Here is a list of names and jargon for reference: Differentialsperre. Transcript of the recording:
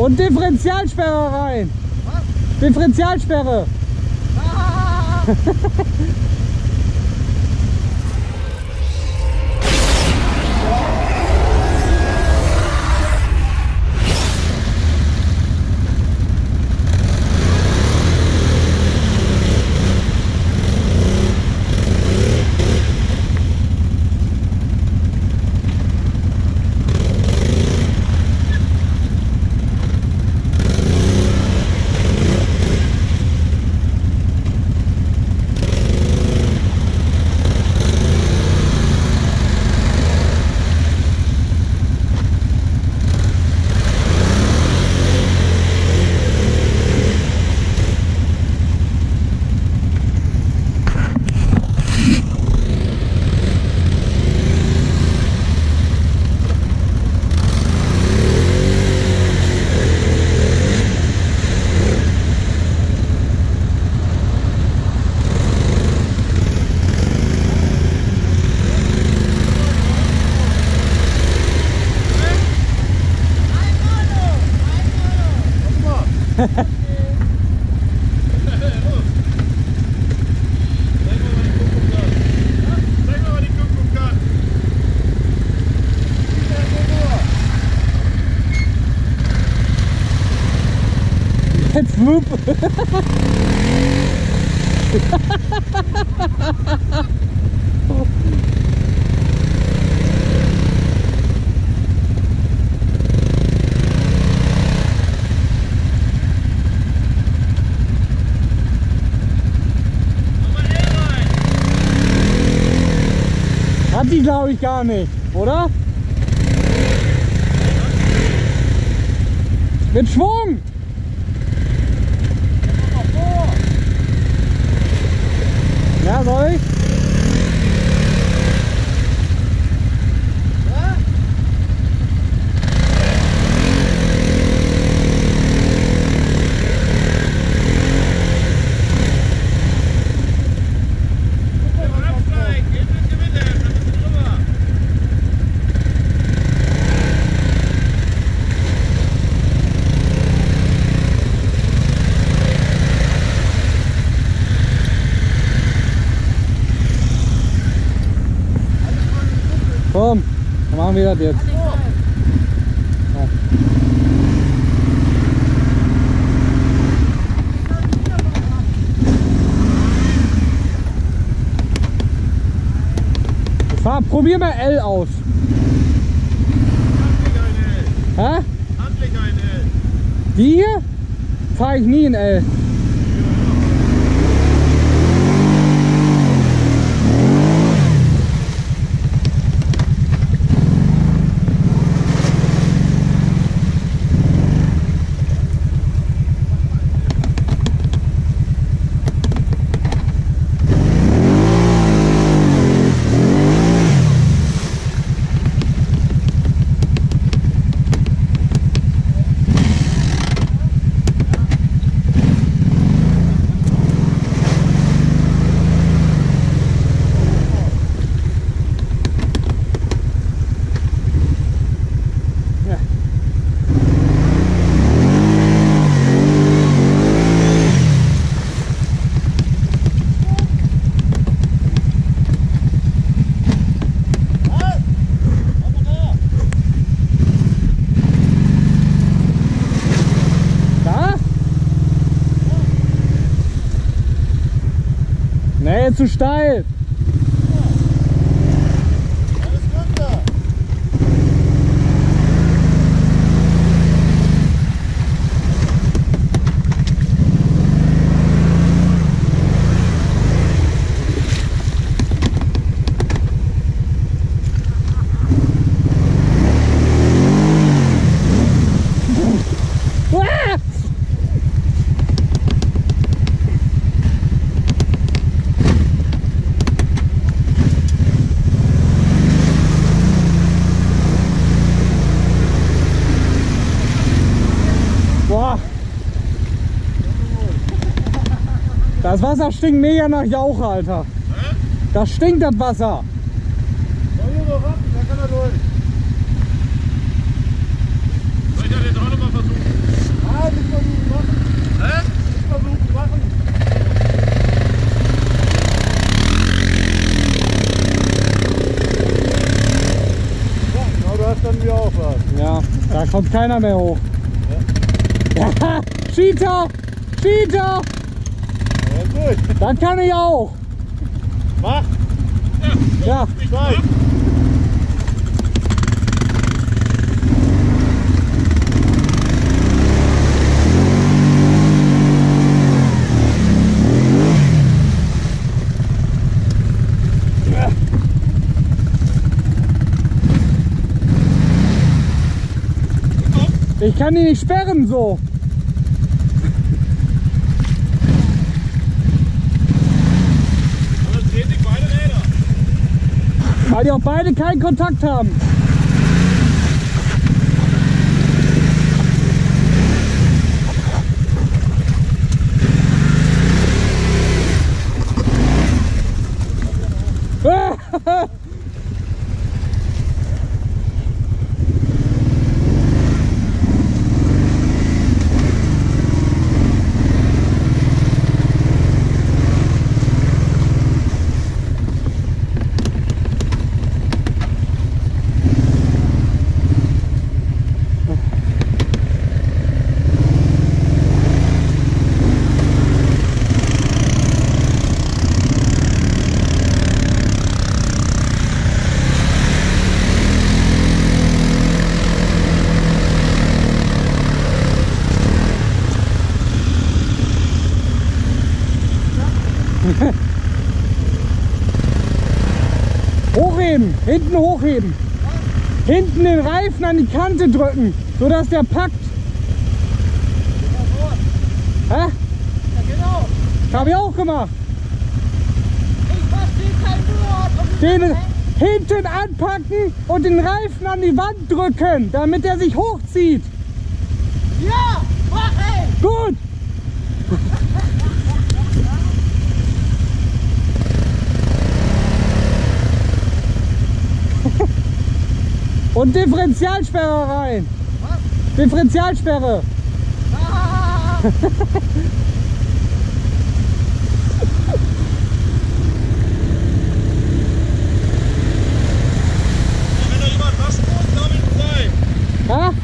Und Differentialsperre rein. Was? Differentialsperre. Ah. Jetzt wupp! Hat die, glaube ich, gar nicht, oder? Mit Schwung! Ja, soll ich? Komm, dann machen wir das jetzt. Fahr, probier mal L aus. Handlich ein L. Hä? Handlich ein L. Die hier? Fahr ich nie in L. Nee, zu steil! Das Wasser stinkt mega nach Jauche, Alter. Hä? Das stinkt, das Wasser. Soll ich noch warten, da kann er durch. Soll ich das jetzt auch nochmal versuchen? Da kommt keiner mehr hoch. Ja. Ja, Cheater! Cheater! Ja, gut. Dann kann ich auch. Mach! Ja! Ja. Ich kann die nicht sperren so. Aber es drehen sich beide Räder. Weil die auch beide keinen Kontakt haben. Hochheben, hinten hochheben. Hinten den Reifen an die Kante drücken, sodass der packt. Hä? Ja, genau. Das habe ich auch gemacht. Ich verstehe kein Wort. Den hinten anpacken und den Reifen an die Wand drücken, damit er sich hochzieht. Ja, mach ich. Gut. Und Differentialsperre rein! Was? Differentialsperre! Ah. Wenn da jemand was muss, damit sein! Ha?